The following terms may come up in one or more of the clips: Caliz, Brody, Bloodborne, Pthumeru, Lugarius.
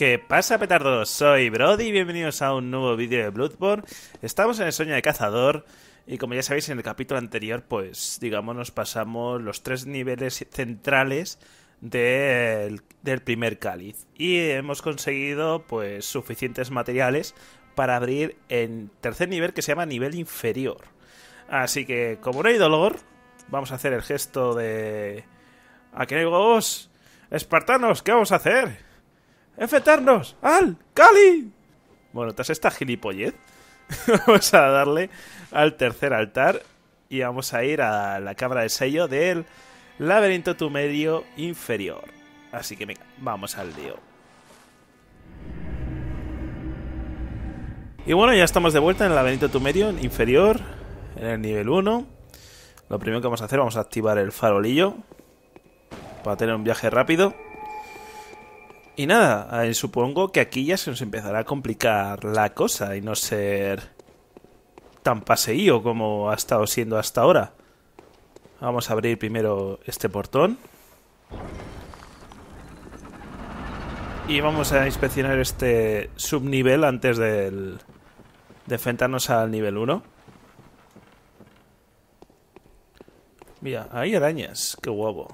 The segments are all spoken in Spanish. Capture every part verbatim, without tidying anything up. ¿Qué pasa, petardos? Soy Brody y bienvenidos a un nuevo vídeo de Bloodborne. Estamos en el sueño de cazador y, como ya sabéis, en el capítulo anterior, pues, digamos, nos pasamos los tres niveles centrales del, del primer cáliz. Y hemos conseguido, pues, suficientes materiales para abrir el tercer nivel, que se llama nivel inferior. Así que, como no hay dolor, vamos a hacer el gesto de... ¡Aquí no hay vos! ¡Espartanos! ¿Qué vamos a hacer? ¡Enfrentarnos al Cali! Bueno, tras esta gilipollez, vamos a darle al tercer altar y vamos a ir a la cámara de sello del laberinto Pthumeru inferior. Así que venga, vamos al lío. Y bueno, ya estamos de vuelta en el laberinto Pthumeru inferior, en el nivel uno. Lo primero que vamos a hacer, vamos a activar el farolillo para tener un viaje rápido. Y nada, eh, supongo que aquí ya se nos empezará a complicar la cosa y no ser tan paseío como ha estado siendo hasta ahora. Vamos a abrir primero este portón. Y vamos a inspeccionar este subnivel antes del, de enfrentarnos al nivel uno. Mira, hay arañas, qué guapo.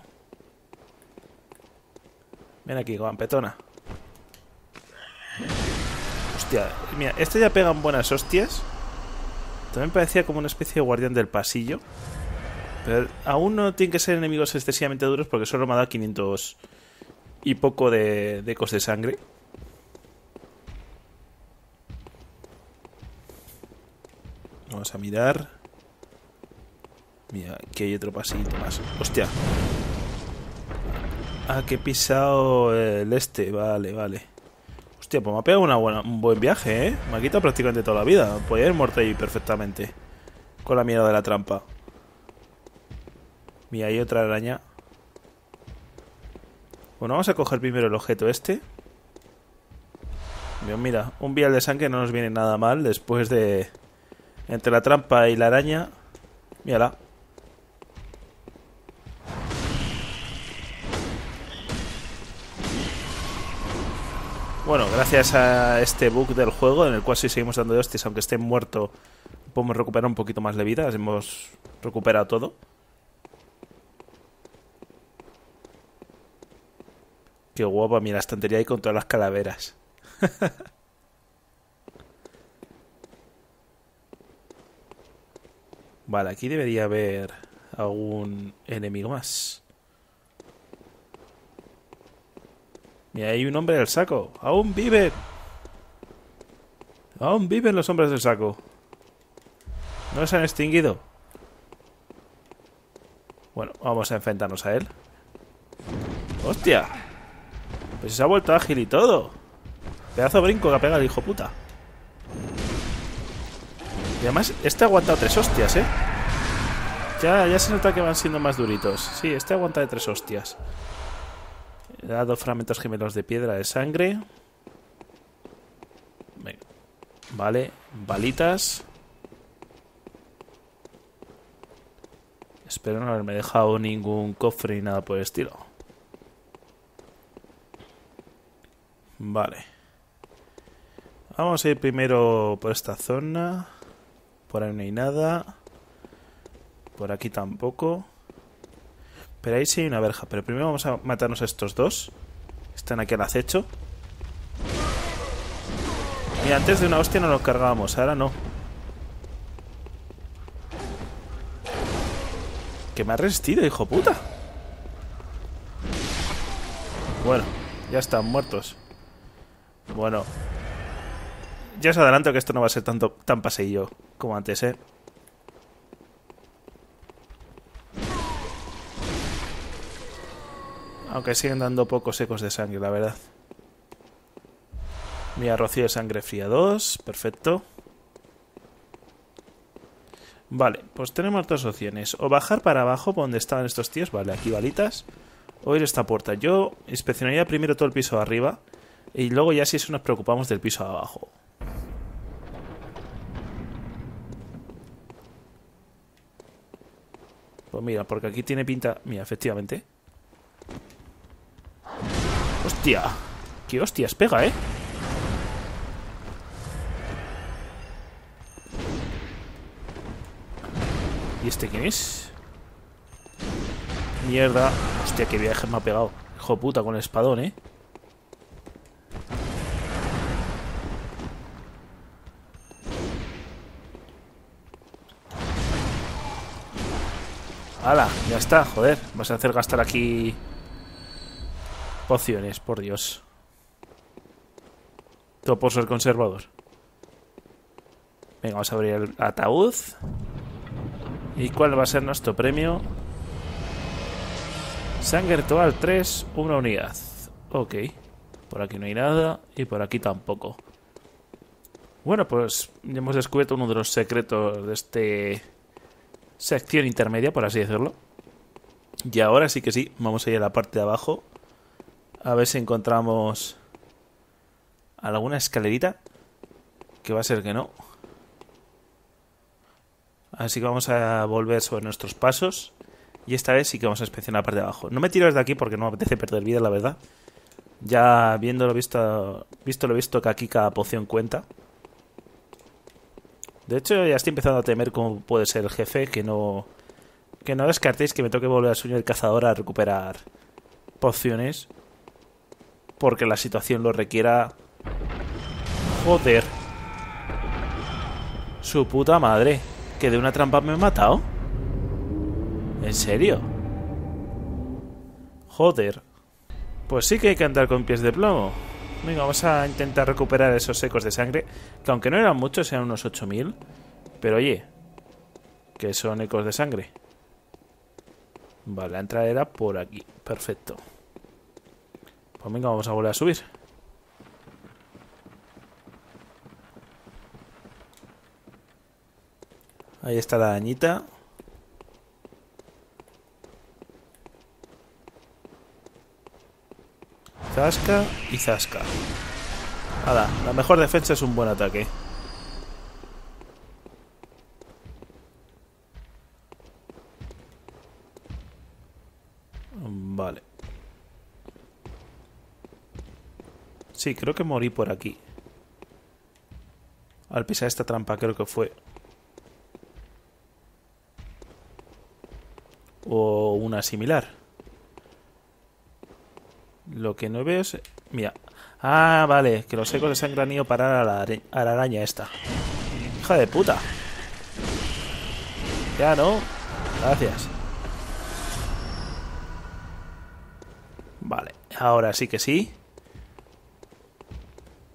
Ven aquí, guampetona. Hostia, mira, este ya pegan buenas hostias. También parecía como una especie de guardián del pasillo. Pero aún no tienen que ser enemigos excesivamente duros, porque solo me ha dado quinientos y poco de, de ecos de sangre. Vamos a mirar. Mira, aquí hay otro pasillito más. Hostia. Ah, que he pisado el este. Vale, vale. Hostia, pues me ha pegado una buena, un buen viaje, ¿eh? Me ha quitado prácticamente toda la vida. Podría haber muerto ahí perfectamente con la mierda de la trampa. Mira, hay otra araña. Bueno, vamos a coger primero el objeto este. Dios, mira, un vial de sangre no nos viene nada mal después de... Entre la trampa y la araña. Mírala. Bueno, gracias a este bug del juego, en el cual si seguimos dando de hostias, aunque esté muerto, podemos recuperar un poquito más de vida. Hemos recuperado todo. Qué guapa, mira, la estantería ahí con todas las calaveras. Vale, aquí debería haber algún enemigo más. Mira, hay un hombre del saco. ¡Aún viven! ¡Aún viven los hombres del saco! No se han extinguido. Bueno, vamos a enfrentarnos a él. ¡Hostia! Pues se ha vuelto ágil y todo. Pedazo brinco que pega el hijo puta. Y además, este ha aguantado tres hostias, ¿eh? Ya, ya se nota que van siendo más duritos. Sí, este ha aguantado tres hostias. Le da dos fragmentos gemelos de piedra de sangre. Venga. Vale, balitas. Espero no haberme dejado ningún cofre ni nada por el estilo. Vale. Vamos a ir primero por esta zona. Por ahí no hay nada. Por aquí tampoco. Pero ahí sí hay una verja. Pero primero vamos a matarnos a estos dos. Están aquí al acecho. Mira, antes de una hostia no nos cargábamos. Ahora no. Que me ha resistido, hijo puta. Bueno, ya están muertos. Bueno. Ya os adelanto que esto no va a ser tanto, tan paseillo como antes, ¿eh? Aunque siguen dando pocos ecos de sangre, la verdad. Mira, rocío de sangre fría dos. Perfecto. Vale, pues tenemos dos opciones. O bajar para abajo, por donde estaban estos tíos. Vale, aquí balitas. O ir a esta puerta. Yo inspeccionaría primero todo el piso de arriba. Y luego ya si eso nos preocupamos del piso de abajo. Pues mira, porque aquí tiene pinta... Mira, efectivamente... ¡Hostia! ¡Qué hostias pega, eh! ¿Y este quién es? Mierda. Hostia, qué viaje me ha pegado. Hijo puta, con el espadón, eh. ¡Hala! Ya está, joder. Vas a hacer gastar aquí pociones, por Dios. Todo por ser conservador. Venga, vamos a abrir el ataúd. ¿Y cuál va a ser nuestro premio? Sangre total tres, una unidad. Ok. Por aquí no hay nada y por aquí tampoco. Bueno, pues ya hemos descubierto uno de los secretos de este... sección intermedia, por así decirlo. Y ahora sí que sí, vamos a ir a la parte de abajo. A ver si encontramos alguna escalerita. Que va a ser que no. Así que vamos a volver sobre nuestros pasos. Y esta vez sí que vamos a inspeccionar la parte de abajo. No me tiro desde aquí porque no me apetece perder vida, la verdad. Ya viéndolo visto, visto lo visto, que aquí cada poción cuenta. De hecho, ya estoy empezando a temer cómo puede ser el jefe, que no que no descartéis que me toque volver al sueño del cazador a recuperar pociones, porque la situación lo requiera. Joder. Su puta madre. Que de una trampa me he matado. ¿En serio? Joder. Pues sí que hay que andar con pies de plomo. Venga, vamos a intentar recuperar esos ecos de sangre, que aunque no eran muchos, eran unos ocho mil. Pero oye, que son ecos de sangre. Vale, la entrada era por aquí. Perfecto. Pues venga, vamos a volver a subir. Ahí está la dañita. Zasca y zasca. Nada, la mejor defensa es un buen ataque. Vale. Sí, creo que morí por aquí. Al pisar esta trampa, creo que fue. O una similar. Lo que no veo es... Mira. Ah, vale. Que los ecos de sangre han ido a parar a la, are... a la araña esta. Hija de puta. Ya, ¿no? Gracias. Vale. Ahora sí que sí.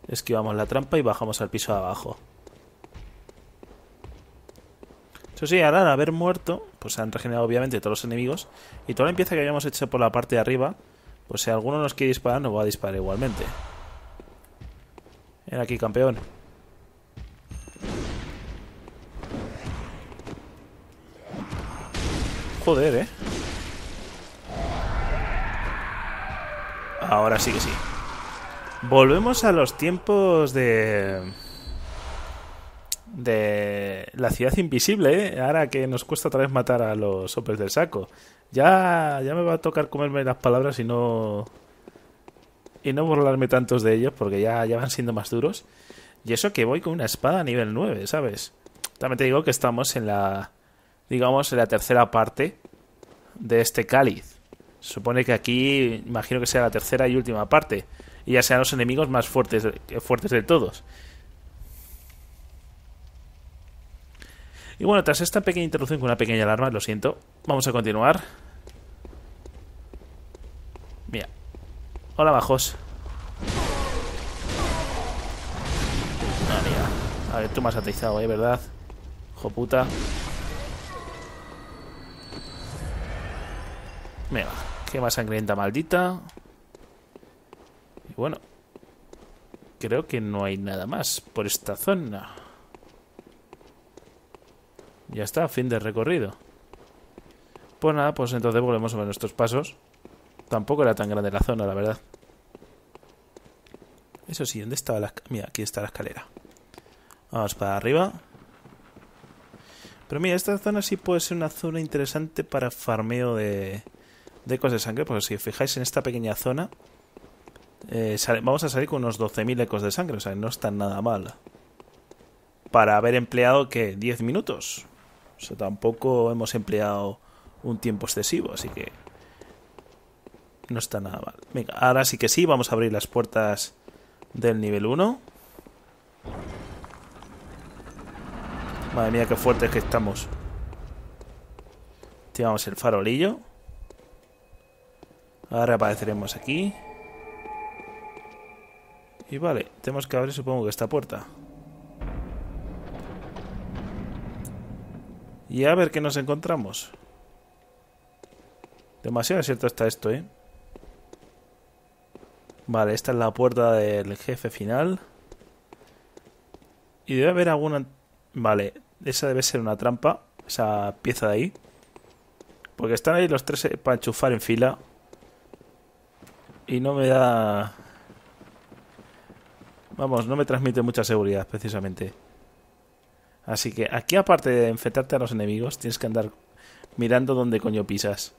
Esquivamos la trampa y bajamos al piso de abajo. Eso sí, ahora al haber muerto, pues han regenerado obviamente todos los enemigos. Y toda la limpieza que habíamos hecho por la parte de arriba... Pues si alguno nos quiere disparar, nos va a disparar igualmente. Ven aquí, campeón. Joder, eh. Ahora sí que sí. Volvemos a los tiempos de... de la ciudad invisible, ¿eh? Ahora que nos cuesta otra vez matar a los hombres del saco. Ya, ya me va a tocar comerme las palabras y no y no burlarme tantos de ellos, porque ya, ya van siendo más duros. Y eso que voy con una espada a nivel nueve, ¿sabes? También te digo que estamos en la, digamos, en la tercera parte de este cáliz. Se supone que aquí, imagino que sea la tercera y última parte, y ya sean los enemigos más fuertes, fuertes de todos. Y bueno, tras esta pequeña interrupción con una pequeña alarma, lo siento, vamos a continuar. Mira. Hola, bajos. Ah, mira. A ver, tú me has atizado, ¿eh? ¿Verdad? Hijo puta. Mira. Quema sangrienta maldita. Y bueno. Creo que no hay nada más por esta zona. Ya está, fin del recorrido. Pues nada, pues entonces volvemos a ver nuestros pasos. Tampoco era tan grande la zona, la verdad. Eso sí, ¿dónde estaba la...? Mira, aquí está la escalera. Vamos para arriba. Pero mira, esta zona sí puede ser una zona interesante para farmeo de... de ecos de sangre. Porque si os fijáis en esta pequeña zona, eh, vamos a salir con unos doce mil ecos de sangre. O sea, no está nada mal. Para haber empleado, ¿qué? diez minutos. O sea, tampoco hemos empleado un tiempo excesivo, así que no está nada mal. Venga, ahora sí que sí, vamos a abrir las puertas del nivel uno. Madre mía, qué fuertes que estamos. Activamos el farolillo. Ahora apareceremos aquí. Y vale, tenemos que abrir, supongo que esta puerta. Y a ver qué nos encontramos. Demasiado cierto está esto, ¿eh? Vale, esta es la puerta del jefe final. Y debe haber alguna... Vale, esa debe ser una trampa. Esa pieza de ahí. Porque están ahí los tres para enchufar en fila. Y no me da... Vamos, no me transmite mucha seguridad, precisamente. Así que aquí, aparte de enfrentarte a los enemigos, tienes que andar mirando dónde coño pisas.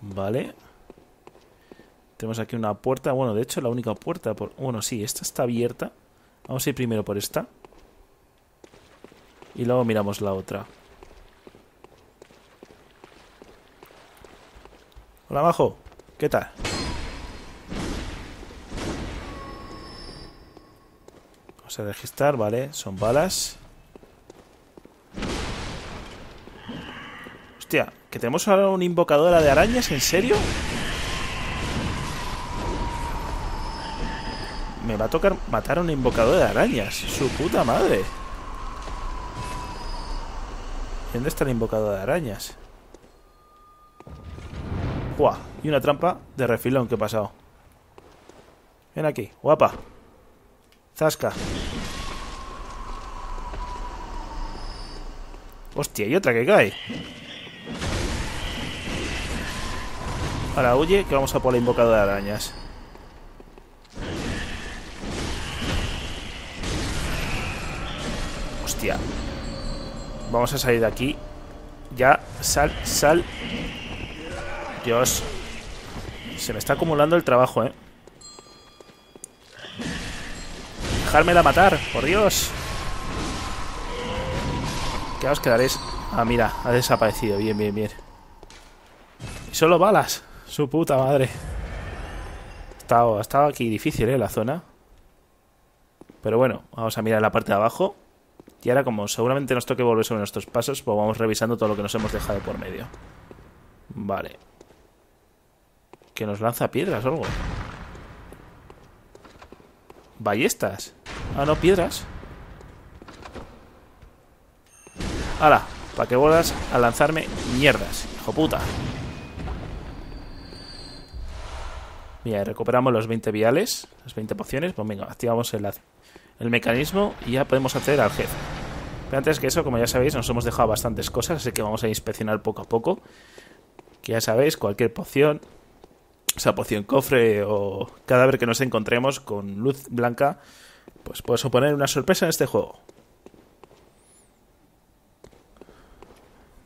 Vale. Tenemos aquí una puerta. Bueno, de hecho, la única puerta... Por... Bueno, sí, esta está abierta. Vamos a ir primero por esta. Y luego miramos la otra. Hola, Majo. ¿Qué tal? Vamos a registrar, vale. Son balas. Hostia, ¿que tenemos ahora una invocadora de arañas? ¿En serio? Me va a tocar matar a una invocadora de arañas. Su puta madre. ¿Dónde está la invocadora de arañas? ¡Buah! Y una trampa de refilón que he pasado. Ven aquí, guapa. Zasca. Hostia, y otra que cae. Ahora huye, que vamos a por la invocadora de arañas. Hostia. Vamos a salir de aquí. Ya, sal, sal. Dios. Se me está acumulando el trabajo, eh. Dejármela matar, por Dios. ¿Qué os quedaréis? Ah, mira, ha desaparecido. Bien, bien, bien. Y solo balas. Su puta madre. Ha estado, ha estado aquí difícil, eh, la zona. Pero bueno, vamos a mirar la parte de abajo. Y ahora, como seguramente nos toque volver sobre nuestros pasos, pues vamos revisando todo lo que nos hemos dejado por medio. Vale. Que nos lanza piedras o algo. Ballestas. Ah, no, piedras. ¡Hala! Para que vuelvas a lanzarme mierdas, hijo puta. Mira, recuperamos los veinte viales, las veinte pociones. Pues venga, activamos el, el mecanismo y ya podemos acceder al jefe. Pero antes que eso, como ya sabéis, nos hemos dejado bastantes cosas, así que vamos a inspeccionar poco a poco. Que ya sabéis, cualquier poción... O sea, poción cofre o cadáver que nos encontremos con luz blanca, pues puede suponer una sorpresa en este juego.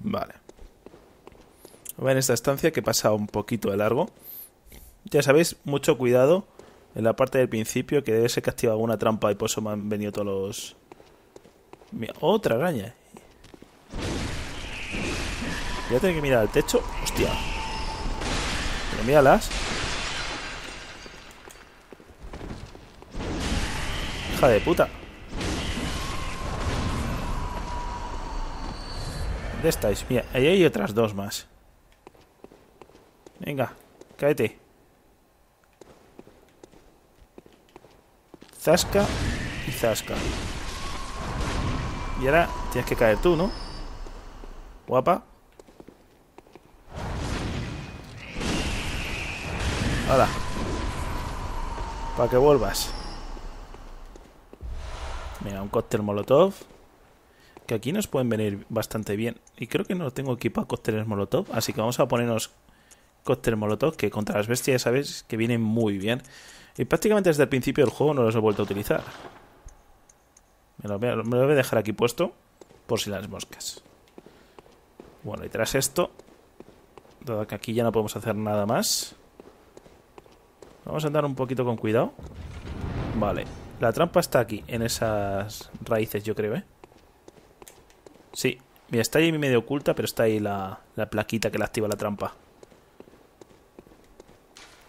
Vale. Ven esta estancia que pasa un poquito de largo. Ya sabéis, mucho cuidado en la parte del principio, que debe ser que ha activado alguna trampa y por eso me han venido todos los... Mira, otra araña. Voy a tener que mirar al techo. Hostia. Pero míralas. Hija de puta. ¿Dónde estáis? Mira, ahí hay otras dos más. Venga, cállate. Zasca y zasca. Y ahora tienes que caer tú, ¿no? Guapa. Hola. Para que vuelvas. Mira, un cóctel molotov. Que aquí nos pueden venir bastante bien. Y creo que no tengo equipado cócteles molotov. Así que vamos a ponernos cóctel molotov. Que contra las bestias, sabéis, que vienen muy bien. Y prácticamente desde el principio del juego no los he vuelto a utilizar. Me lo, me lo voy a dejar aquí puesto. Por si las moscas. Bueno, y tras esto, dado que aquí ya no podemos hacer nada más. Vamos a andar un poquito con cuidado. Vale. La trampa está aquí, en esas raíces, yo creo, ¿eh? Sí. Mira, está ahí medio oculta, pero está ahí la, la plaquita que la activa la trampa.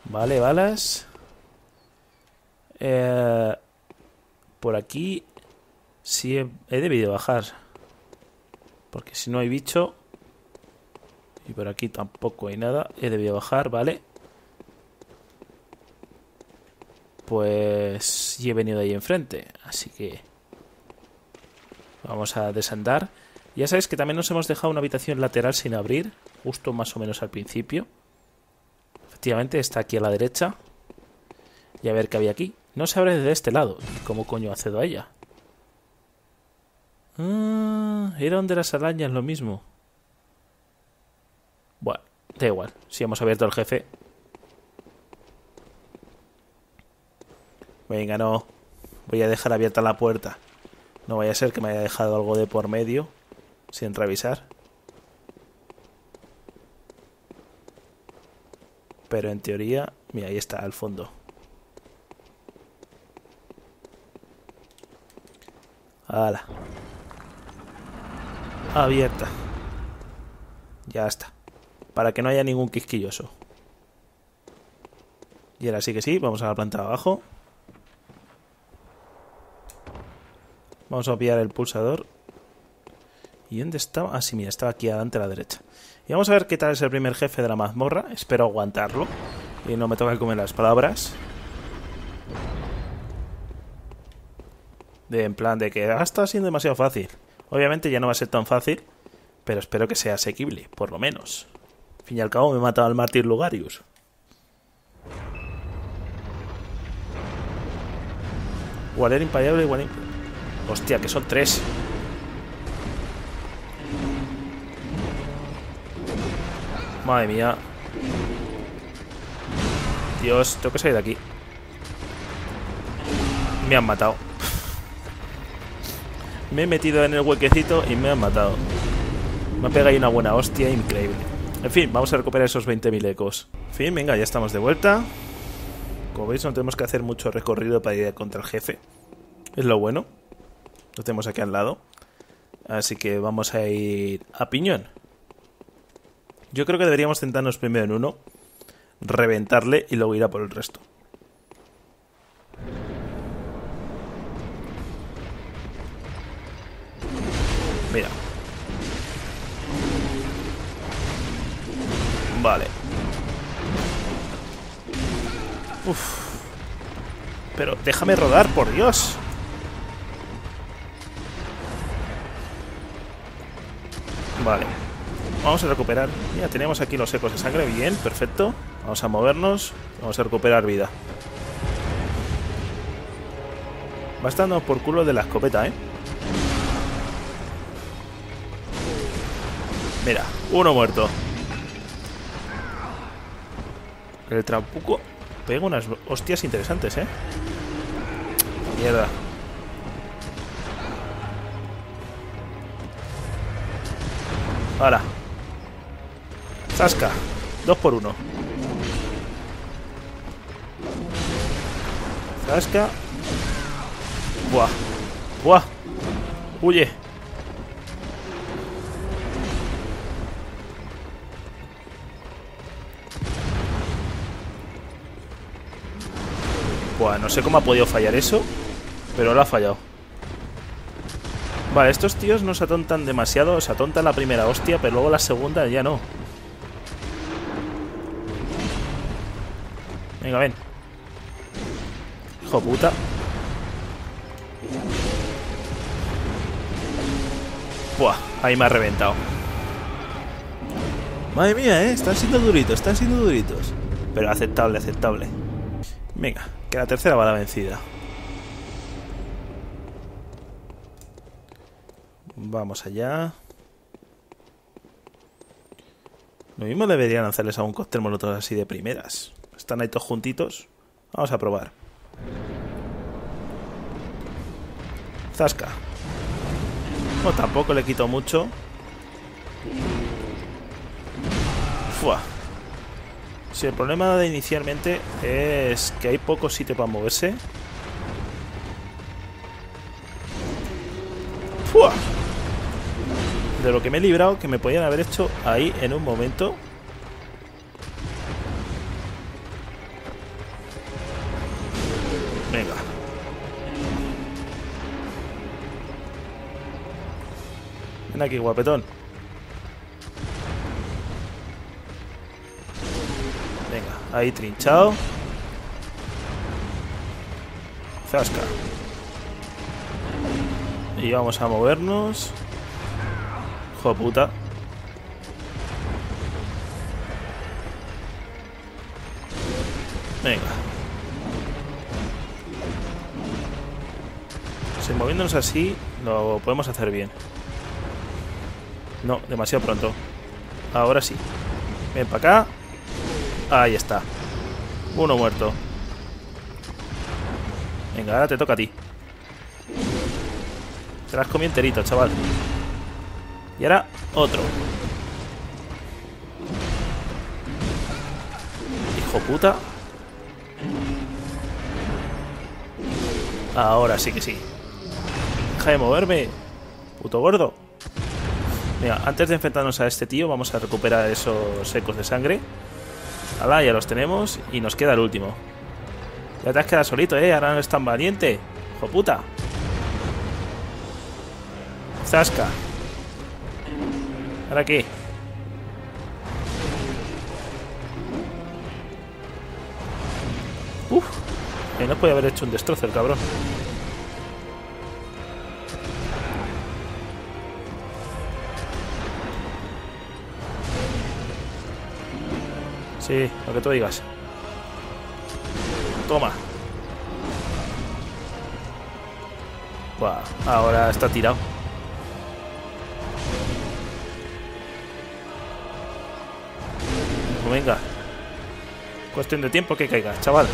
Vale, balas. Eh, por aquí sí he, he debido bajar. Porque si no hay bicho... Y por aquí tampoco hay nada. He debido bajar, vale. Pues... Y he venido ahí enfrente. Así que... Vamos a desandar. Ya sabéis que también nos hemos dejado una habitación lateral sin abrir. Justo más o menos al principio. Efectivamente, está aquí a la derecha. Y a ver qué había aquí. No se abre desde este lado. ¿Cómo coño accedo a ella? Ah, era donde las arañas, lo mismo. Bueno, da igual. Si hemos abierto al jefe. Venga, no. Voy a dejar abierta la puerta. No vaya a ser que me haya dejado algo de por medio. Sin revisar. Pero en teoría... Mira, ahí está, al fondo. ¡Hala! Abierta. Ya está. Para que no haya ningún quisquilloso. Y ahora sí que sí, vamos a la planta de abajo. Vamos a pillar el pulsador. ¿Y dónde estaba? Ah, sí, mira, estaba aquí adelante a la derecha. Y vamos a ver qué tal es el primer jefe de la mazmorra. Espero aguantarlo. Y no me toca comer las palabras. De en plan de que ah, está siendo demasiado fácil. Obviamente ya no va a ser tan fácil. Pero espero que sea asequible, por lo menos. Al fin y al cabo me he matado al mártir Lugarius. Guardián impayable, guardián impayable. Hostia, que son tres. Madre mía. Dios, tengo que salir de aquí. Me han matado. Me he metido en el huequecito y me han matado. Me ha pegado ahí una buena hostia increíble. En fin, vamos a recuperar esos veinte mil ecos. En fin, venga, ya estamos de vuelta. Como veis, no tenemos que hacer mucho recorrido para ir contra el jefe. Es lo bueno. Lo tenemos aquí al lado. Así que vamos a ir a piñón. Yo creo que deberíamos centrarnos primero en uno. Reventarle y luego ir a por el resto. Mira. Vale. Uf. Pero déjame rodar, por Dios. Vale. Vamos a recuperar. Ya tenemos aquí los ecos de sangre. Bien, perfecto. Vamos a movernos. Vamos a recuperar vida. Bastando por culo de la escopeta, ¿eh? Mira, uno muerto. El trampuco pega unas hostias interesantes, ¿eh? Mierda. Ahora. Zasca. Dos por uno. Zasca. Buah. Buah. Huye. Buah, no sé cómo ha podido fallar eso, pero lo ha fallado. Vale, estos tíos no se atontan demasiado. Se atontan la primera hostia, pero luego la segunda ya no. Venga, ven. Hijo puta. Buah, ahí me ha reventado. Madre mía, eh. Están siendo duritos, están siendo duritos. Pero aceptable, aceptable. Venga, que la tercera va a la vencida. Vamos allá. Lo mismo deberían hacerles a un cóctel molotov así de primeras. Están ahí todos juntitos. Vamos a probar. Zasca. No, tampoco le quito mucho. Fua. Si sí, el problema de inicialmente es que hay poco sitio para moverse. ¡Fua! De lo que me he librado, que me podían haber hecho ahí en un momento. Venga. Ven aquí, guapetón. Venga, ahí trinchado. Zasca. Y vamos a movernos. Hijo de puta. Venga. Si moviéndonos así, lo podemos hacer bien. No, demasiado pronto. Ahora sí. Ven para acá. Ahí está. Uno muerto. Venga, ahora te toca a ti. Te las comí enterito, chaval. Y ahora otro. Hijo puta. Ahora sí que sí. Deja de moverme, puto gordo. Mira, antes de enfrentarnos a este tío, vamos a recuperar esos secos de sangre. Ala, ya los tenemos. Y nos queda el último. Ya te has quedado solito, eh. Ahora no eres tan valiente. Hijo puta. Zasca. Ahora aquí. Uf. Eh, no puede haber hecho un destrozo el cabrón. Sí, lo que tú digas. Toma. Buah, ahora está tirado. Venga. Cuestión de tiempo que caiga, chaval.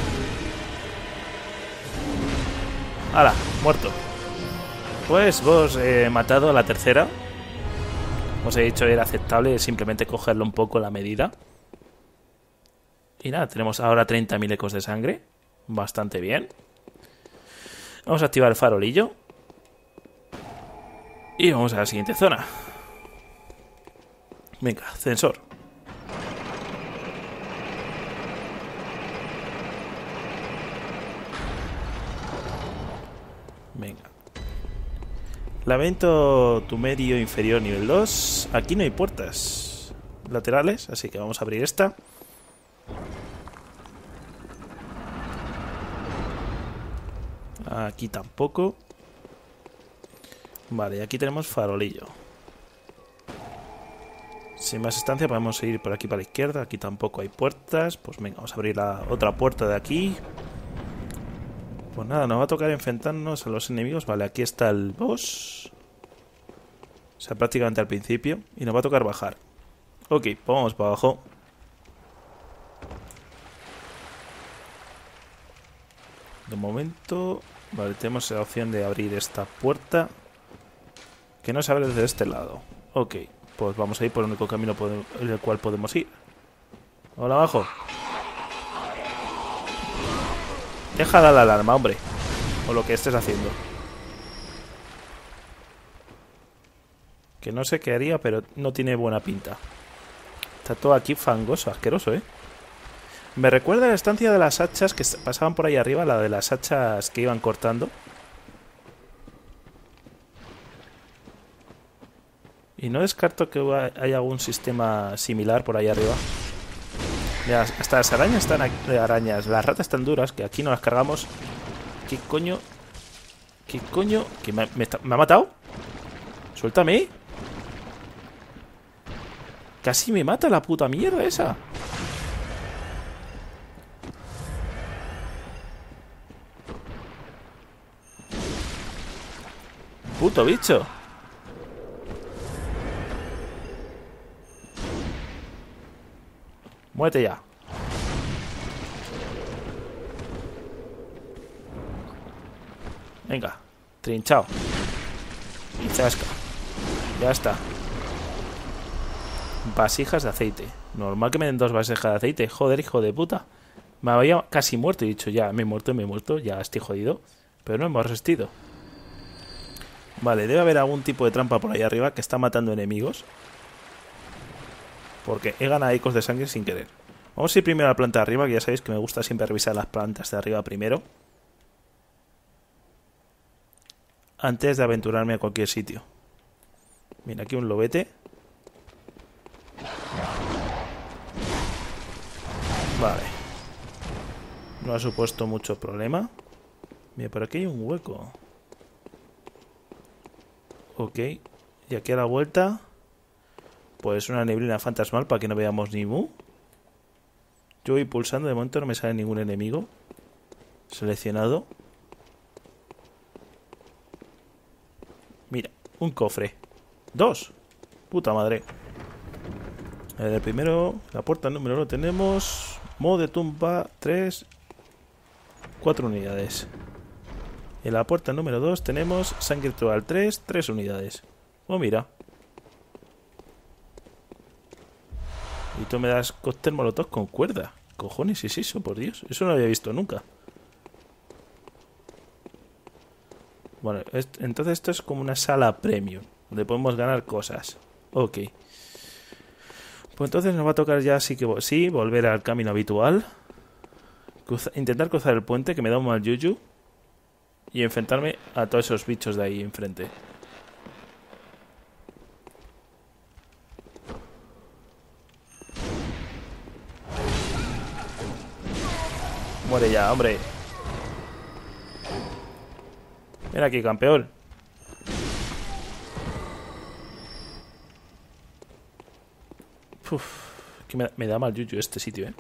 ¡Hala! Muerto. Pues vos he eh, matado a la tercera. Os he dicho, era aceptable simplemente cogerlo un poco la medida. Y nada, tenemos ahora treinta mil ecos de sangre. Bastante bien. Vamos a activar el farolillo. Y vamos a la siguiente zona. Venga, ascensor. Venga. Laberinto Pthumeru inferior nivel dos. Aquí no hay puertas laterales, así que vamos a abrir esta. Aquí tampoco. Vale, aquí tenemos farolillo. Sin más estancia podemos ir por aquí para la izquierda. Aquí tampoco hay puertas. Pues venga, vamos a abrir la otra puerta de aquí. Pues nada, nos va a tocar enfrentarnos a los enemigos. Vale, aquí está el boss. O sea, prácticamente al principio. Y nos va a tocar bajar. Ok, pues vamos para abajo. De momento... Vale, tenemos la opción de abrir esta puerta. Que no se abre desde este lado. Ok, pues vamos a ir por el único camino por el cual podemos ir. Hola, abajo. Deja dar la alarma, hombre. O lo que estés haciendo. Que no sé qué haría, pero no tiene buena pinta. Está todo aquí fangoso, asqueroso, ¿eh? Me recuerda a la estancia de las hachas que pasaban por ahí arriba. La de las hachas que iban cortando. Y no descarto que haya algún sistema similar por ahí arriba. Mira, hasta las arañas están aquí, arañas, las ratas están duras, que aquí no las cargamos. ¿Qué coño? ¿Qué coño? ¿Que me, me, está, ¿me ha matado? ¡Suéltame! Casi me mata la puta mierda esa. Puto bicho. Muévete ya. Venga, trinchao. Y chasca. Ya está. Vasijas de aceite. Normal que me den dos bases cada aceite. Joder, hijo de puta. Me había casi muerto y dicho, ya, me he muerto, me he muerto, ya estoy jodido. Pero no hemos resistido. Vale, debe haber algún tipo de trampa por ahí arriba que está matando enemigos. Porque he ganado icos de sangre sin querer. Vamos a ir primero a la planta de arriba, que ya sabéis que me gusta siempre revisar las plantas de arriba primero. Antes de aventurarme a cualquier sitio. Mira, aquí un lobete. Vale. No ha supuesto mucho problema. Mira, por aquí hay un hueco. Ok. Y aquí a la vuelta... pues una neblina fantasmal para que no veamos ni mu. Yo voy pulsando, de momento no me sale ningún enemigo seleccionado. Mira, un cofre. Dos. Puta madre. El primero, la puerta número uno tenemos. Modo de tumba, tres. Cuatro unidades. En la puerta número dos tenemos sangre troal, tres. Tres unidades. Oh, mira. Y tú me das cóctel molotov con cuerda. Cojones, ¿es eso? Por Dios. Eso no lo había visto nunca. Bueno, es, entonces esto es como una sala premium, donde podemos ganar cosas. Ok. Pues entonces nos va a tocar ya sí que sí, volver al camino habitual. Cruza, intentar cruzar el puente, que me da un mal yuyu. Y enfrentarme a todos esos bichos de ahí enfrente. Muere ya, hombre. Ven aquí, campeón. Uf, que me, me da mal yuyu este sitio, eh.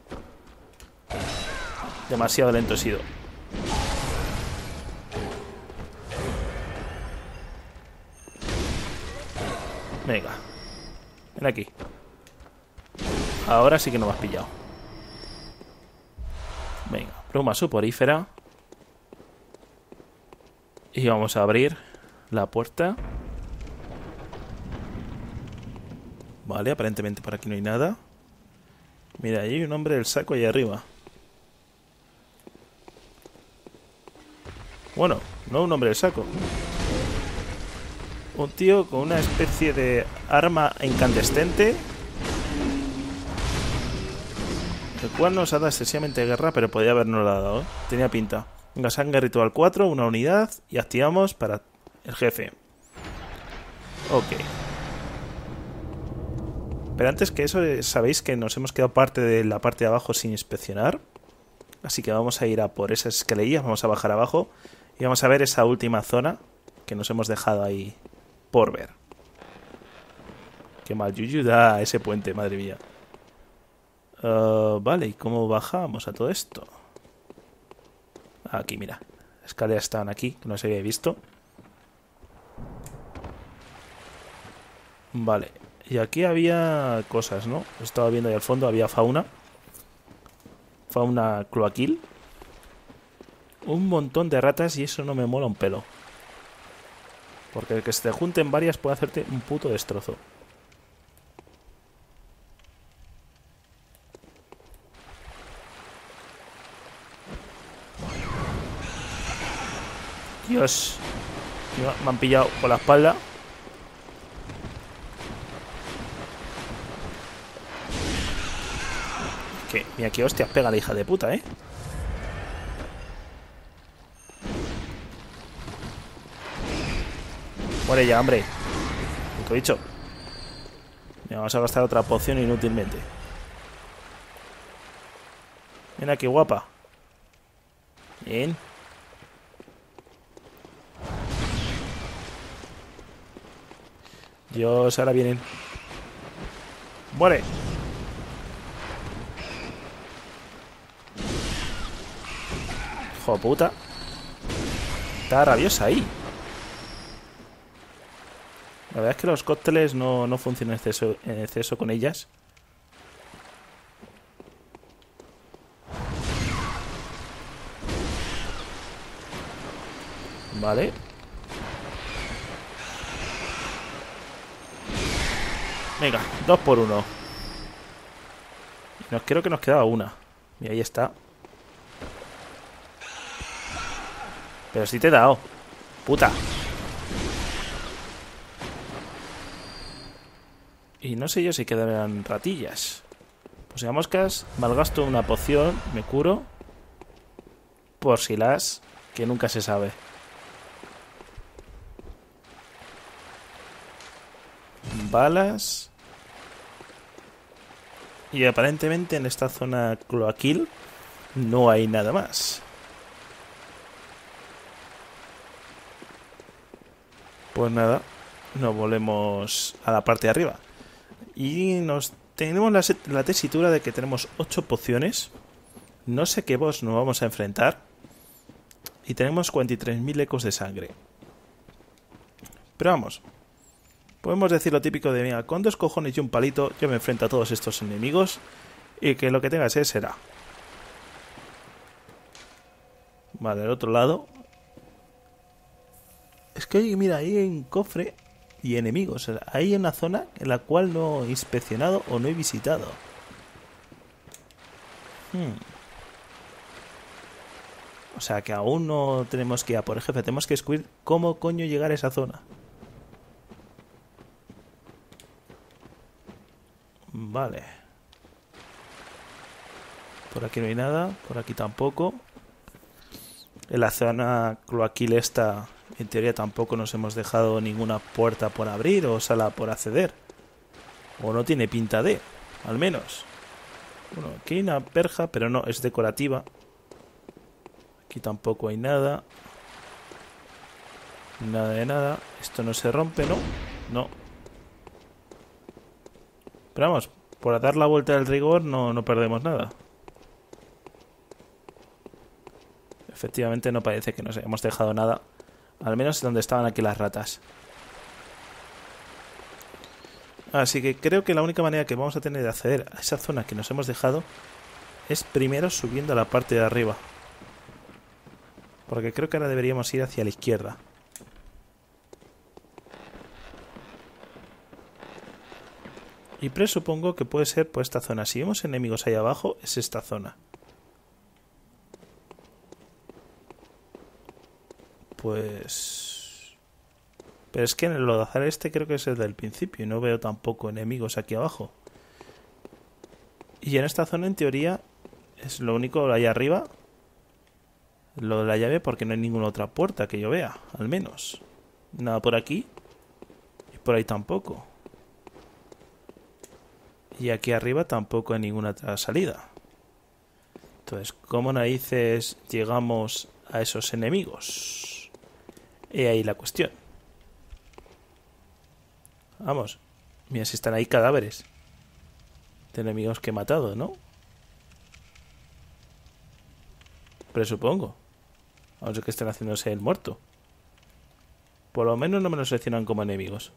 Demasiado lento he sido. Venga. Ven aquí. Ahora sí que no me has pillado. Venga, pluma suporífera. Y vamos a abrir la puerta. Vale, aparentemente por aquí no hay nada. Mira, ahí hay un hombre del saco ahí arriba. Bueno, no un hombre del saco. Un tío con una especie de arma incandescente, el cual nos ha dado excesivamente guerra, pero podía habernos la dado, ¿eh? Tenía pinta. Una sangre ritual cuatro, una unidad, y activamos para el jefe. Ok. Pero antes que eso, sabéis que nos hemos quedado parte de la parte de abajo sin inspeccionar. Así que vamos a ir a por esas escalerillas, vamos a bajar abajo y vamos a ver esa última zona que nos hemos dejado ahí por ver. Qué mal yuyu da ese puente, madre mía. Uh, vale, ¿y cómo bajamos a todo esto? Aquí, mira. Las escaleras estaban aquí, que no se había visto. Vale. Y aquí había cosas, ¿no? Lo estaba viendo ahí al fondo, había fauna. Fauna cloaquil. Un montón de ratas y eso no me mola un pelo. Porque el que se te junten varias puede hacerte un puto destrozo. Dios. Me han pillado por la espalda. Que, mira que hostias pega la hija de puta, ¿eh? Muere ya, hombre. Lo que he dicho. Mira, vamos a gastar otra poción inútilmente. Ven aquí, guapa. Bien. Dios, ahora vienen. ¡Muere! ¡Hijo puta! Está rabiosa ahí. La verdad es que los cócteles no, no funcionan en exceso, en exceso con ellas. Vale. Venga, dos por uno. Nos, creo que nos quedaba una. Y ahí está. Pero sí te he dado. Puta. Y no sé yo si quedarán ratillas. Pues si a moscas, malgasto una poción, me curo. Por si las, que nunca se sabe. Balas. Y aparentemente en esta zona cloaquil no hay nada más. Pues nada, nos volvemos a la parte de arriba. Y nos tenemos la, la tesitura de que tenemos ocho pociones. No sé qué boss nos vamos a enfrentar. Y tenemos cuarenta y tres mil ecos de sangre. Pero vamos. Podemos decir lo típico de, mira, con dos cojones y un palito yo me enfrento a todos estos enemigos y que lo que tenga que será. Vale, al otro lado. Es que, mira, ahí hay un cofre y enemigos. Hay una zona en la cual no he inspeccionado o no he visitado. Hmm. O sea que aún no tenemos que ir a por el jefe. Tenemos que descubrir cómo coño llegar a esa zona. Vale. Por aquí no hay nada. Por aquí tampoco. En la zona cloaquil esta, en teoría tampoco nos hemos dejado ninguna puerta por abrir o sala por acceder. O no tiene pinta de, al menos. Bueno, aquí hay una perja, pero no, es decorativa. Aquí tampoco hay nada. Nada de nada. Esto no se rompe, ¿no? No. Pero vamos, por dar la vuelta del rigor no, no perdemos nada. Efectivamente no parece que nos hayamos dejado nada. Al menos donde estaban aquí las ratas. Así que creo que la única manera que vamos a tener de acceder a esa zona que nos hemos dejado es primero subiendo a la parte de arriba. Porque creo que ahora deberíamos ir hacia la izquierda. Y presupongo que puede ser por esta zona. Si vemos enemigos ahí abajo, es esta zona. Pues... pero es que en el lodazal este creo que es el del principio. Y no veo tampoco enemigos aquí abajo. Y en esta zona, en teoría, es lo único allá arriba. Lo de la llave, porque no hay ninguna otra puerta que yo vea, al menos. Nada por aquí. Y por ahí tampoco. Y aquí arriba tampoco hay ninguna otra salida. Entonces, ¿cómo narices llegamos a esos enemigos? He ahí la cuestión. Vamos. Mira si están ahí cadáveres de enemigos que he matado, ¿no? Presupongo. A no ser que estén haciéndose el muerto. Por lo menos no me lo seleccionan como enemigos.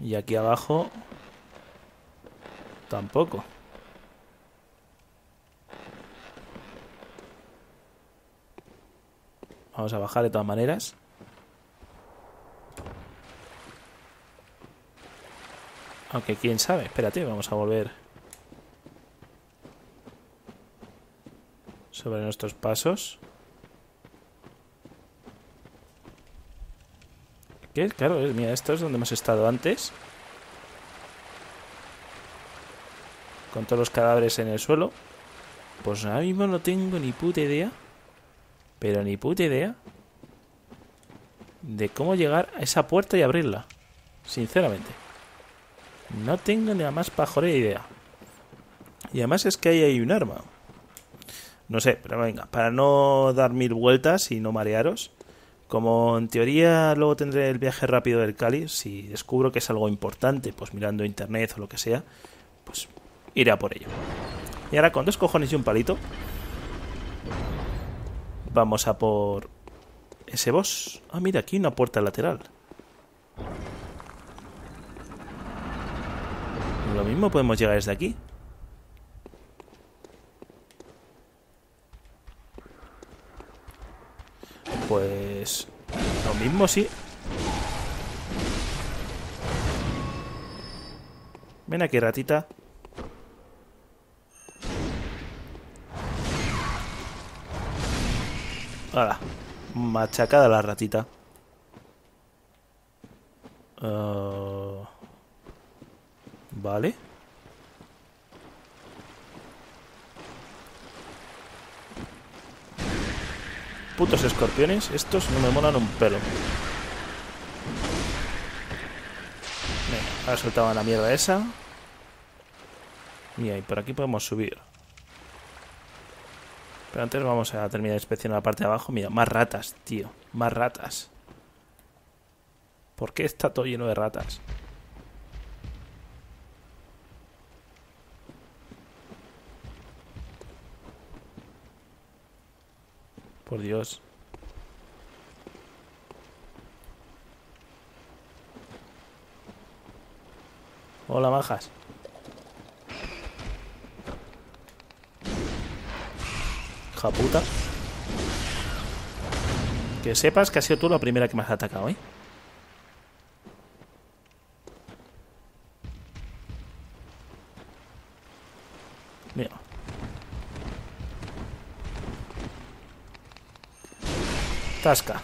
Y aquí abajo tampoco. Vamos a bajar de todas maneras. Aunque quién sabe. Espérate, vamos a volver sobre nuestros pasos. Claro, mira, esto es donde hemos estado antes. Con todos los cadáveres en el suelo. Pues ahora mismo no tengo ni puta idea. Pero ni puta idea. De cómo llegar a esa puerta y abrirla. Sinceramente. No tengo ni la más pajolera idea. Y además es que ahí hay un arma. No sé, pero venga. Para no dar mil vueltas y no marearos. Como en teoría luego tendré el viaje rápido del Caliz, si descubro que es algo importante, pues mirando internet o lo que sea, pues iré a por ello. Y ahora con dos cojones y un palito, vamos a por ese boss. Ah, mira, aquí hay una puerta lateral. Lo mismo podemos llegar desde aquí. Pues lo mismo sí. Ven aquí, ratita. Ahora, machacada la ratita. Uh... Vale. Putos escorpiones, estos no me molan un pelo. Venga, ahora soltaban la mierda esa. Mira, y por aquí podemos subir. Pero antes vamos a terminar de inspeccionar la parte de abajo. Mira, más ratas, tío. Más ratas. ¿Por qué está todo lleno de ratas? Por Dios. Hola, majas. Hija puta. Que sepas que has sido tú la primera que me has atacado, ¿eh? Mira. Tasca.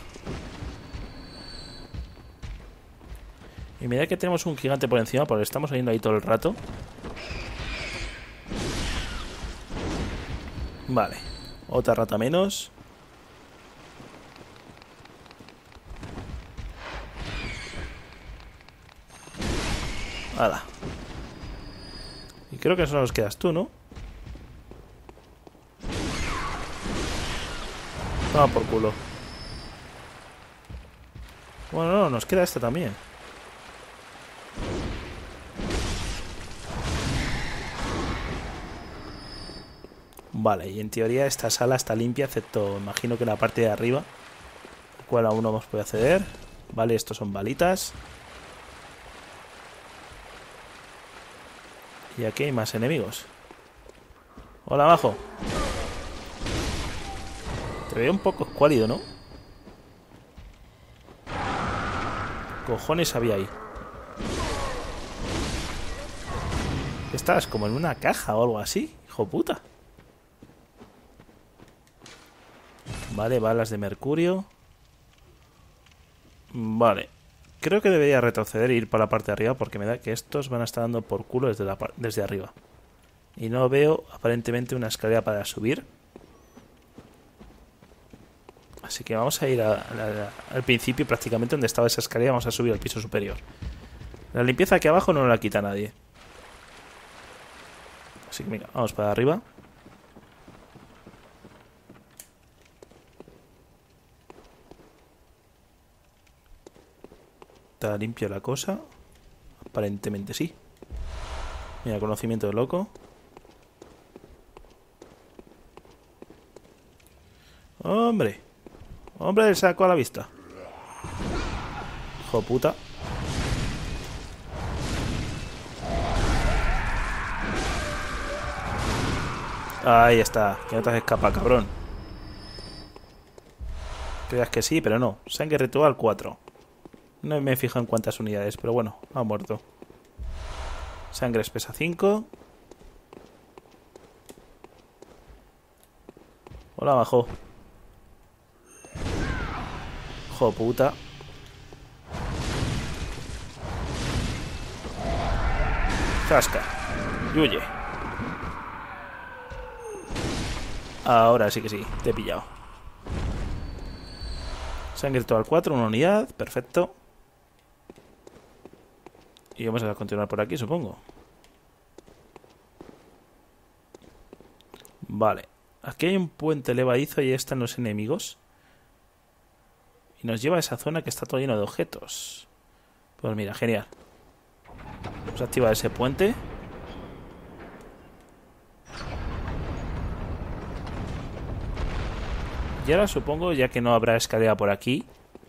Y mira que tenemos un gigante por encima, porque estamos saliendo ahí todo el rato. Vale. Otra rata menos. Hala. Y creo que eso nos quedas tú, ¿no? Toma por culo. Bueno, no, nos queda esta también. Vale, y en teoría esta sala está limpia, excepto, imagino que la parte de arriba, la cual aún no hemos podido acceder. Vale, estos son balitas. Y aquí hay más enemigos. Hola, abajo. Te veo un poco escuálido, ¿no? Cojones había ahí. Estás como en una caja o algo así, hijo puta. Vale, balas de mercurio. Vale. Creo que debería retroceder e ir para la parte de arriba, porque me da que estos van a estar dando por culo desde, la, desde arriba. Y no veo aparentemente una escalera para subir. Así que vamos a ir a, a, a, al principio, prácticamente donde estaba esa escalera. Vamos a subir al piso superior. La limpieza aquí abajo no la quita nadie. Así que mira, vamos para arriba. ¿Está limpia la cosa? Aparentemente sí. Mira, conocimiento de loco. Hombre. Hombre del saco a la vista. Hijo puta. Ahí está. Que no te has escapado, cabrón. Creas que sí, pero no. Sangre ritual cuatro. No me he fijado en cuántas unidades, pero bueno, ha muerto. Sangre espesa cinco. Hola, abajo. Hijo puta. Zasca. Y huye. Ahora sí que sí, te he pillado. Sangre total cuatro, una unidad, perfecto. Y vamos a continuar por aquí, supongo. Vale. Aquí hay un puente levadizo y ahí están los enemigos. Y nos lleva a esa zona que está todo lleno de objetos. Pues mira, genial. Vamos a activar ese puente. Y ahora supongo, ya que no habrá escalera por aquí,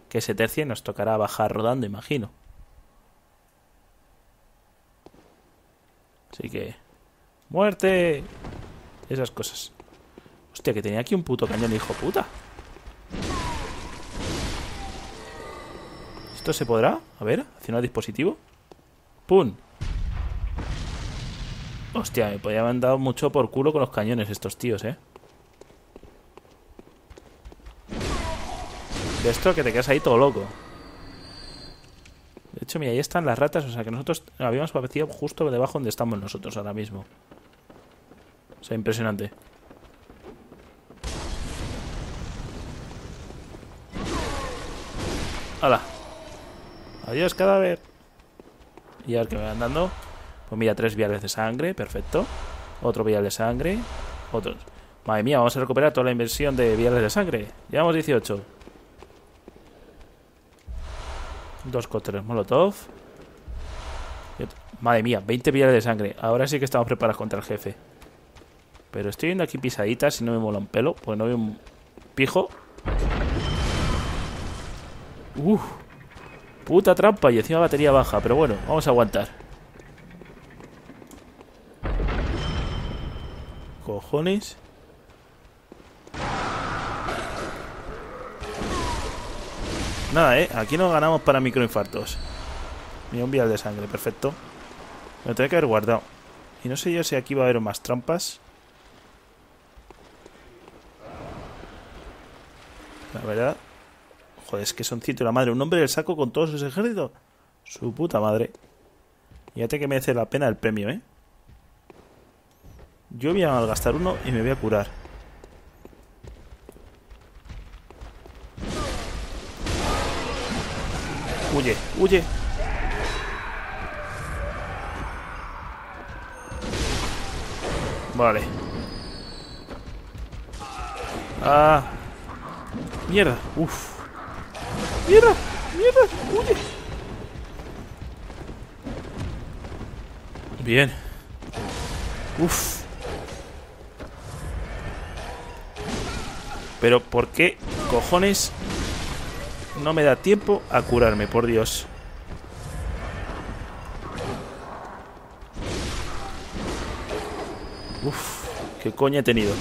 que se tercie y nos tocará bajar rodando, imagino. Así que... ¡muerte! Esas cosas. Hostia, que tenía aquí un puto cañón, hijo puta. ¿Esto se podrá? A ver, accionar dispositivo. ¡Pum! Hostia, me podían haber dado mucho por culo con los cañones estos tíos, eh. De esto que te quedas ahí todo loco. De hecho, mira, ahí están las ratas. O sea que nosotros habíamos aparecido justo debajo donde estamos nosotros ahora mismo. O sea, impresionante. ¡Hala! Adiós, cadáver. Y a ver qué me van dando. Pues mira, tres viales de sangre, perfecto. Otro vial de sangre. Otros. Madre mía, vamos a recuperar toda la inversión de viales de sangre. Llevamos dieciocho. Dos cócteles molotov. Madre mía, veinte viales de sangre. Ahora sí que estamos preparados contra el jefe. Pero estoy viendo aquí pisaditas y no me mola un pelo. Pues no veo un pijo. Uf. Puta trampa y encima batería baja. Pero bueno, vamos a aguantar. Cojones. Nada, eh. Aquí no ganamos para microinfartos. Mira, un vial de sangre. Perfecto. Me lo tenía que haber guardado. Y no sé yo si aquí va a haber más trampas. La verdad. Joder, es que son cito la madre. Un hombre del saco con todos sus ejércitos. Su puta madre. Fíjate que merece la pena el premio, ¿eh? Yo voy a malgastar uno y me voy a curar. Huye, huye. Vale. Ah. Mierda. Uf. ¡Mierda! ¡Mierda! ¡Huye! Bien. Uf. Pero ¿por qué cojones no me da tiempo a curarme? Por Dios. Uf. ¿Qué coño he tenido?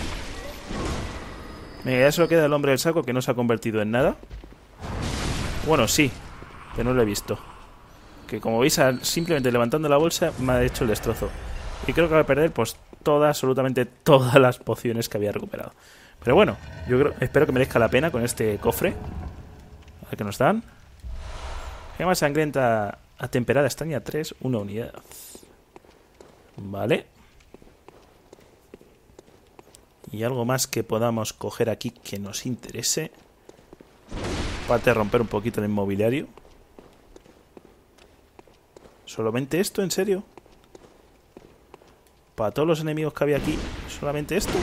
Mira, ya solo queda el hombre del saco que no se ha convertido en nada. Bueno, sí, que no lo he visto. Que como veis, simplemente levantando la bolsa me ha hecho el destrozo. Y creo que voy a perder pues todas, absolutamente todas las pociones que había recuperado. Pero bueno, yo creo, espero que merezca la pena con este cofre. A ver qué nos dan. Gema sangrenta atemperada, estaña tres, una unidad. Vale. Y algo más que podamos coger aquí que nos interese. Aparte de romper un poquito el inmobiliario. ¿Solamente esto? ¿En serio? ¿Para todos los enemigos que había aquí? ¿Solamente esto?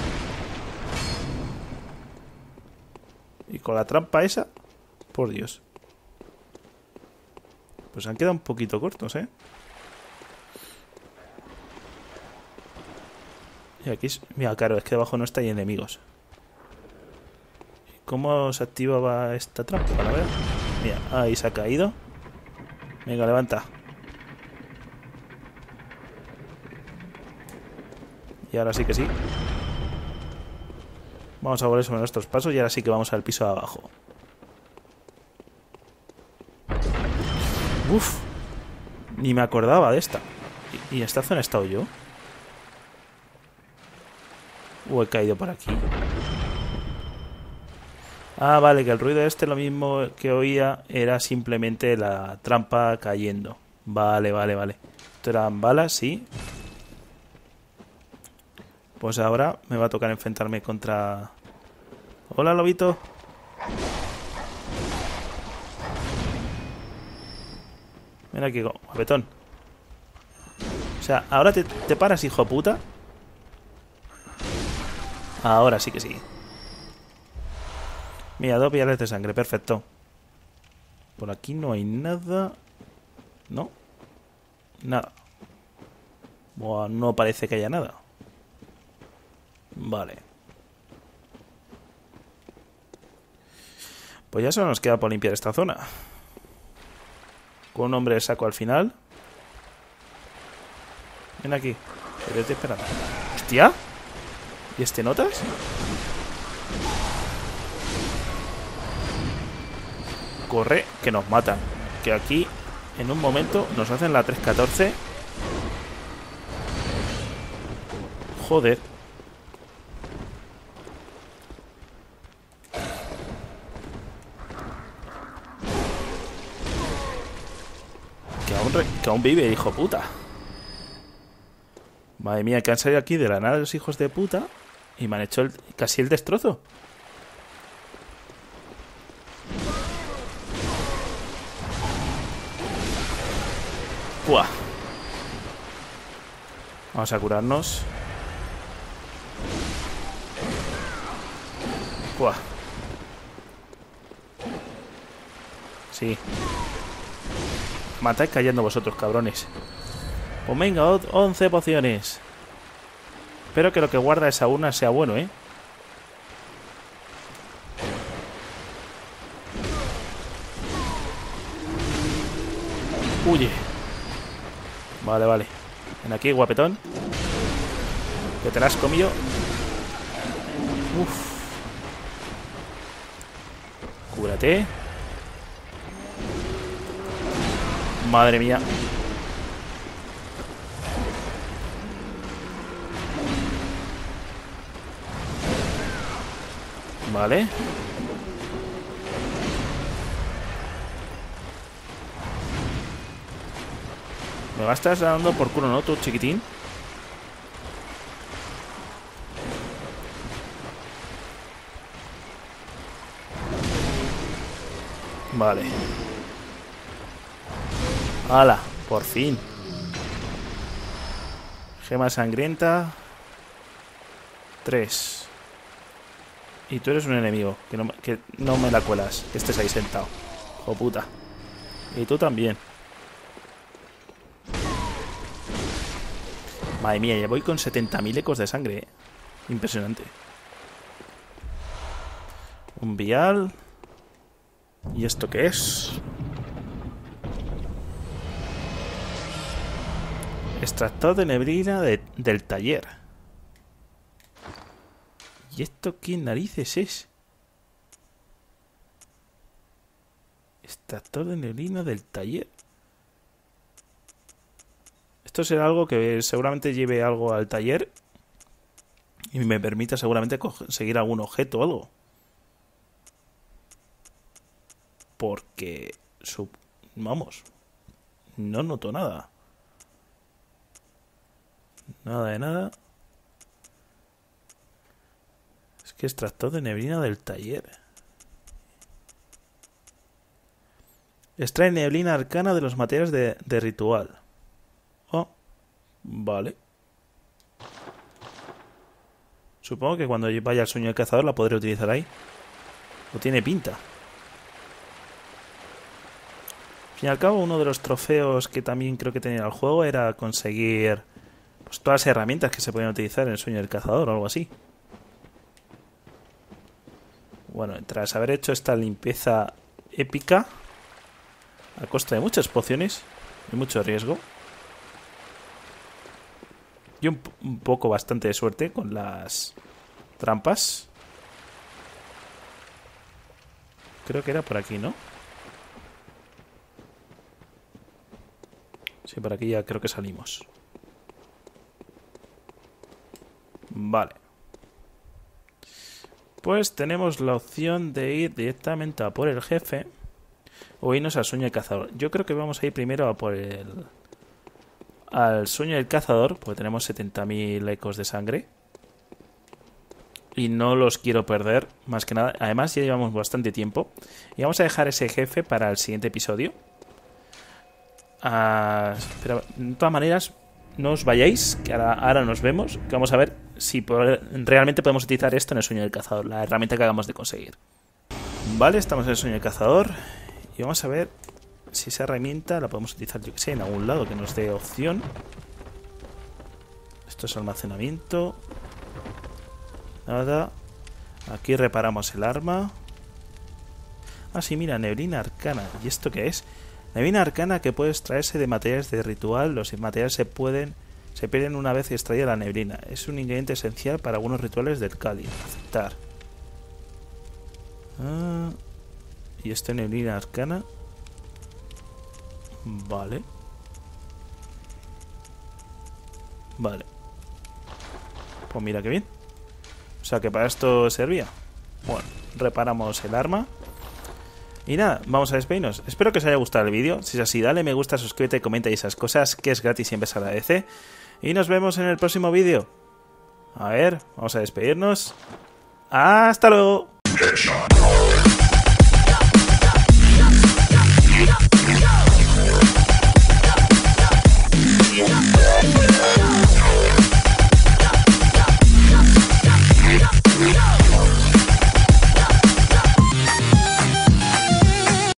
¿Y con la trampa esa? Por Dios. Pues han quedado un poquito cortos, ¿eh? Y aquí... es... mira, claro, es que debajo no está, hay enemigos. ¿Cómo se activaba esta trampa? Para ver. Mira, ahí se ha caído. Venga, levanta. Y ahora sí que sí. Vamos a volver sobre nuestros pasos y ahora sí que vamos al piso de abajo. Uf. Ni me acordaba de esta. ¿Y en esta zona he estado yo? O he caído por aquí. Ah, vale, que el ruido este, lo mismo que oía, era simplemente la trampa cayendo. Vale, vale, vale. Esto eran balas, sí. Pues ahora me va a tocar enfrentarme contra... ¡Hola, lobito! Ven aquí, guapetón. O sea, ahora te, te paras, hijo puta. Ahora sí que sí. Mira, dos viales de sangre, perfecto. Por aquí no hay nada. No. Nada. Buah, no parece que haya nada. Vale. Pues ya solo nos queda por limpiar esta zona. Con un hombre de saco al final. Ven aquí. Pero estoy esperando. ¡Hostia! ¿Y este notas? Corre, que nos matan. Que aquí, en un momento, nos hacen la tres catorce. Joder. Que aún, re... que aún vive, hijo puta. Madre mía, que han salido aquí de la nada los hijos de puta. Y me han hecho el... casi el destrozo. Buah. Vamos a curarnos. Buah. Sí. Matáis cayendo vosotros, cabrones. Pues venga, once pociones. Espero que lo que guarda esa urna sea bueno, ¿eh? Huye. Vale, vale. Ven aquí, guapetón. Que te la has comido. Uf. Cúrate. Madre mía. Vale. Me vas a estar dando por culo, ¿no? Tú, chiquitín. Vale. ¡Hala! Por fin. Gema sangrienta. Tres. Y tú eres un enemigo, que no, que no me la cuelas, que estés ahí sentado. ¡Hijo puta! Y tú también. Madre mía, ya voy con setenta mil ecos de sangre, ¿eh? Impresionante. Un vial. ¿Y esto qué es? Extractor de neblina de, del taller. ¿Y esto qué narices es? Extractor de neblina del taller. Esto será algo que seguramente lleve algo al taller y me permita seguramente conseguir algún objeto o algo. Porque... Su... Vamos. No noto nada. Nada de nada. Que extractor de neblina del taller. Extrae neblina arcana de los materiales de, de ritual. Oh, vale. Supongo que cuando vaya al sueño del cazador la podré utilizar ahí. No tiene pinta. Al fin y al cabo, uno de los trofeos que también creo que tenía el juego era conseguir pues, todas las herramientas que se podían utilizar en el sueño del cazador o algo así. Bueno, tras haber hecho esta limpieza épica, a costa de muchas pociones y mucho riesgo, y un, un poco bastante de suerte con las trampas. Creo que era por aquí, ¿no? Sí, por aquí ya creo que salimos. Vale. Pues tenemos la opción de ir directamente a por el jefe o irnos al sueño del cazador. Yo creo que vamos a ir primero a por el... al sueño del cazador, porque tenemos setenta mil ecos de sangre. Y no los quiero perder, más que nada. Además ya llevamos bastante tiempo. Y vamos a dejar ese jefe para el siguiente episodio. Ah, pero de todas maneras, no os vayáis, que ahora, ahora nos vemos, que vamos a ver si por, realmente podemos utilizar esto en el sueño del cazador, la herramienta que acabamos de conseguir. Vale, estamos en el sueño del cazador y vamos a ver si esa herramienta la podemos utilizar, yo que sé, en algún lado que nos dé opción. Esto es almacenamiento. Nada. Aquí reparamos el arma. Ah, sí, mira, neblina arcana. ¿Y esto qué es? Neblina arcana que puede extraerse de materiales de ritual. Los materiales se pueden se pierden una vez extraída la neblina. Es un ingrediente esencial para algunos rituales del Caliz. Aceptar. Ah, y esta neblina arcana. Vale. Vale. Pues mira qué bien. O sea que para esto servía. Bueno, reparamos el arma. Y nada, vamos a despedirnos. Espero que os haya gustado el vídeo. Si es así, dale me gusta, suscríbete, comenta y esas cosas, que es gratis y siempre se agradece. Y nos vemos en el próximo vídeo. A ver, vamos a despedirnos. ¡Hasta luego!